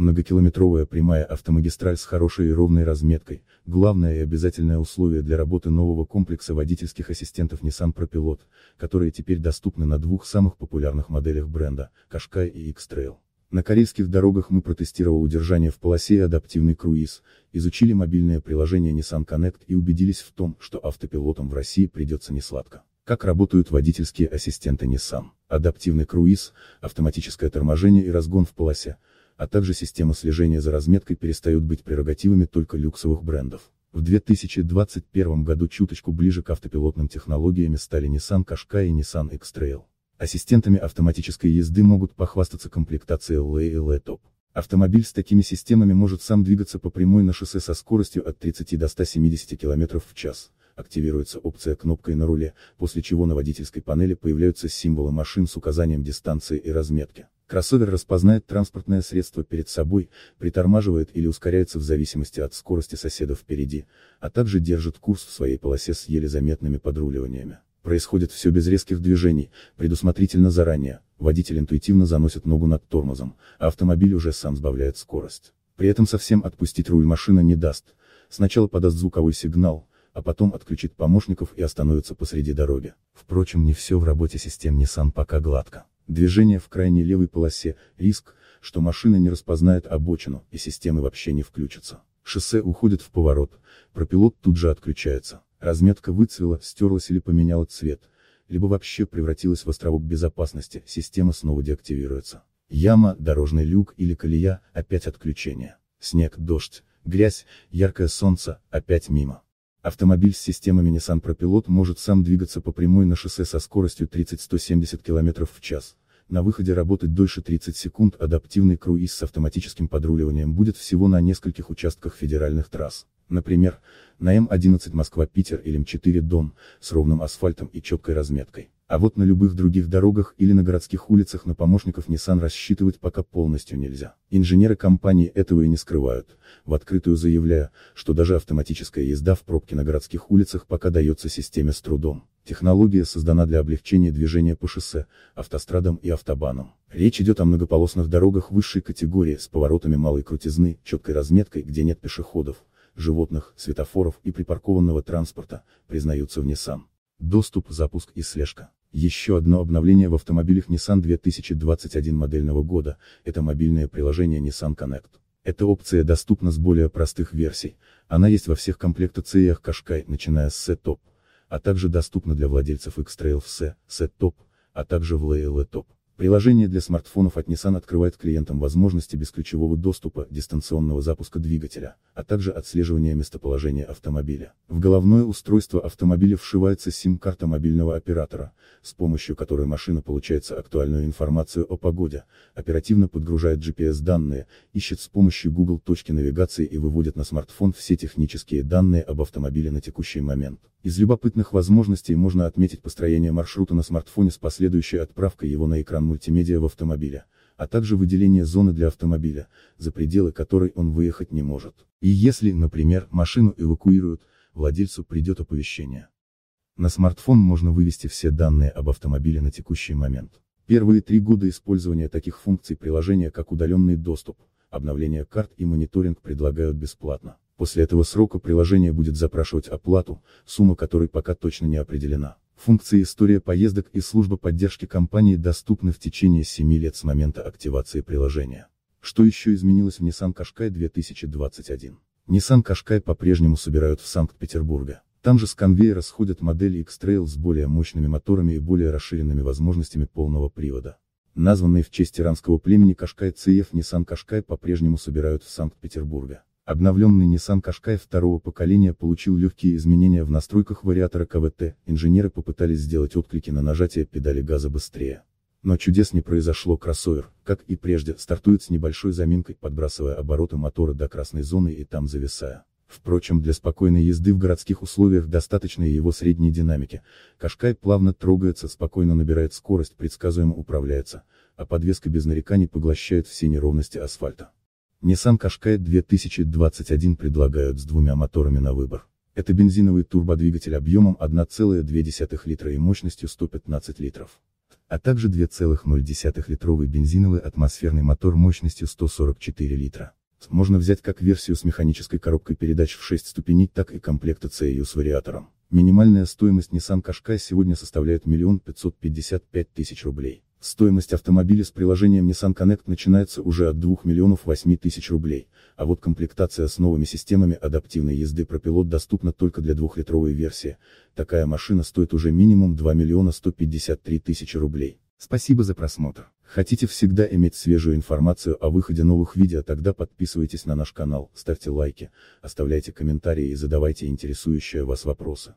Многокилометровая прямая автомагистраль с хорошей и ровной разметкой – главное и обязательное условие для работы нового комплекса водительских ассистентов Nissan ProPilot, которые теперь доступны на двух самых популярных моделях бренда – Qashqai и X-Trail. На корейских дорогах мы протестировали удержание в полосе и адаптивный круиз, изучили мобильное приложение Nissan Connect и убедились в том, что автопилотам в России придется несладко. Как работают водительские ассистенты Nissan? Адаптивный круиз, автоматическое торможение и разгон в полосе, а также система слежения за разметкой перестают быть прерогативами только люксовых брендов. В 2021 году чуточку ближе к автопилотным технологиям стали Nissan Qashqai и Nissan X-Trail. Ассистентами автоматической езды могут похвастаться комплектации LE и LE Top. Автомобиль с такими системами может сам двигаться по прямой на шоссе со скоростью от 30 до 170 км в час. Активируется опция кнопкой на руле, после чего на водительской панели появляются символы машин с указанием дистанции и разметки. Кроссовер распознает транспортное средство перед собой, притормаживает или ускоряется в зависимости от скорости соседа впереди, а также держит курс в своей полосе с еле заметными подруливаниями. Происходит все без резких движений, предусмотрительно заранее, водитель интуитивно заносит ногу над тормозом, а автомобиль уже сам сбавляет скорость. При этом совсем отпустить руль машина не даст, сначала подаст звуковой сигнал, а потом отключит помощников и остановится посреди дороги. Впрочем, не все в работе систем Nissan пока гладко. Движение в крайней левой полосе, риск, что машина не распознает обочину, и системы вообще не включатся. Шоссе уходит в поворот, ProPilot тут же отключается. Разметка выцвела, стерлась или поменяла цвет, либо вообще превратилась в островок безопасности, система снова деактивируется. Яма, дорожный люк или колея, опять отключение. Снег, дождь, грязь, яркое солнце, опять мимо. Автомобиль с системами Nissan ProPilot может сам двигаться по прямой на шоссе со скоростью 30-170 км в час, на выходе работать дольше 30 секунд, адаптивный круиз с автоматическим подруливанием будет всего на нескольких участках федеральных трасс, например, на М11 Москва-Питер или М4 Дон, с ровным асфальтом и четкой разметкой. А вот на любых других дорогах или на городских улицах на помощников Nissan рассчитывать пока полностью нельзя. Инженеры компании этого и не скрывают, в открытую заявляя, что даже автоматическая езда в пробке на городских улицах пока дается системе с трудом. Технология создана для облегчения движения по шоссе, автострадам и автобанам. Речь идет о многополосных дорогах высшей категории с поворотами малой крутизны, четкой разметкой, где нет пешеходов, животных, светофоров и припаркованного транспорта, признаются в Nissan. Доступ, запуск и слежка. Еще одно обновление в автомобилях Nissan 2021 модельного года – это мобильное приложение Nissan Connect. Эта опция доступна с более простых версий, она есть во всех комплектациях Qashqai, начиная с C-Top, а также доступна для владельцев X-Trail в C, C-Top, а также в LE и LE Top. Приложение для смартфонов от Nissan открывает клиентам возможности бесключевого доступа, дистанционного запуска двигателя, а также отслеживания местоположения автомобиля. В головное устройство автомобиля вшивается сим-карта мобильного оператора, с помощью которой машина получает актуальную информацию о погоде, оперативно подгружает GPS-данные, ищет с помощью Google точки навигации и выводит на смартфон все технические данные об автомобиле на текущий момент. Из любопытных возможностей можно отметить построение маршрута на смартфоне с последующей отправкой его на экран мультимедиа в автомобиле, а также выделение зоны для автомобиля, за пределы которой он выехать не может. И если, например, машину эвакуируют, владельцу придет оповещение. На смартфон можно вывести все данные об автомобиле на текущий момент. Первые 3 года использования таких функций приложения, как удаленный доступ, обновление карт и мониторинг, предлагают бесплатно. После этого срока приложение будет запрашивать оплату, сумма которой пока точно не определена. Функции «История поездок» и служба поддержки компании доступны в течение 7 лет с момента активации приложения. Что еще изменилось в Nissan Qashqai 2021? Nissan Qashqai по-прежнему собирают в Санкт-Петербурге. Там же с конвейера сходят модели X-Trail с более мощными моторами и более расширенными возможностями полного привода. Названные в честь иранского племени Qashqai CF Nissan Qashqai по-прежнему собирают в Санкт-Петербурге. Обновленный Nissan Qashqai второго поколения получил легкие изменения в настройках вариатора КВТ, инженеры попытались сделать отклики на нажатие педали газа быстрее. Но чудес не произошло, кроссовер, как и прежде, стартует с небольшой заминкой, подбрасывая обороты мотора до красной зоны и там зависая. Впрочем, для спокойной езды в городских условиях достаточно и его средней динамики, Qashqai плавно трогается, спокойно набирает скорость, предсказуемо управляется, а подвеска без нареканий поглощает все неровности асфальта. Nissan Qashqai 2021 предлагают с 2 моторами на выбор. Это бензиновый турбодвигатель объемом 1,2 литра и мощностью 115 литров. а также 2,0-литровый бензиновый атмосферный мотор мощностью 144 литра. Можно взять как версию с механической коробкой передач в 6 ступеней, так и комплекта CU с вариатором. Минимальная стоимость Nissan Qashqai сегодня составляет 1 555 000 рублей. Стоимость автомобиля с приложением Nissan Connect начинается уже от 2 008 000 рублей, а вот комплектация с новыми системами адаптивной езды ProPilot доступна только для 2-литровой версии. Такая машина стоит уже минимум 2 153 000 рублей. Спасибо за просмотр. Хотите всегда иметь свежую информацию о выходе новых видео, тогда подписывайтесь на наш канал, ставьте лайки, оставляйте комментарии и задавайте интересующие вас вопросы.